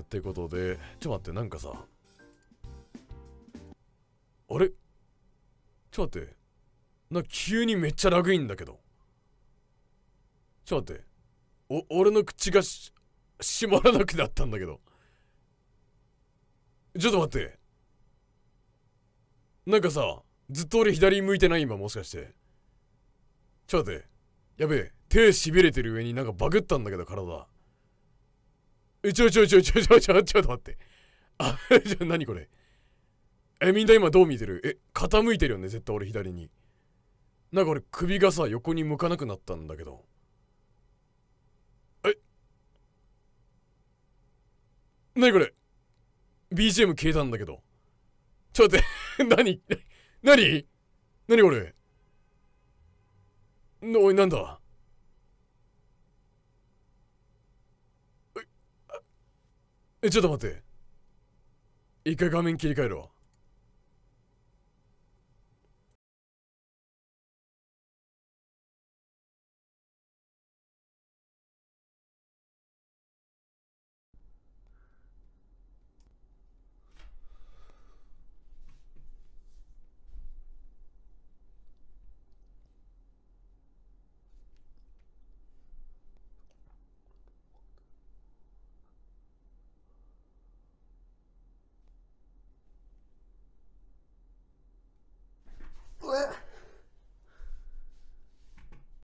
ってことで、ちょっと待って、なんかさ、あれちょっと待って、なんか急にめっちゃラグいんだけど。ちょっと待って、俺の口が閉まらなくなったんだけど。ちょっと待って。なんかさ、ずっと俺左向いてない今、もしかして。ちょっと待って。やべえ、手しびれてる上になんかバグったんだけど、体。ちょっと待って。あ、じゃあ何これ。みんな今どう見てる？傾いてるよね、絶対俺左に。なんか俺首がさ、横に向かなくなったんだけど。何これ ?BGM 消えたんだけど。ちょっと待って、何これおい、なんだちょっと待って。一回画面切り替えるわ。